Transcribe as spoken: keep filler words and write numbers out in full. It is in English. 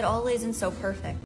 It all lays in so perfect.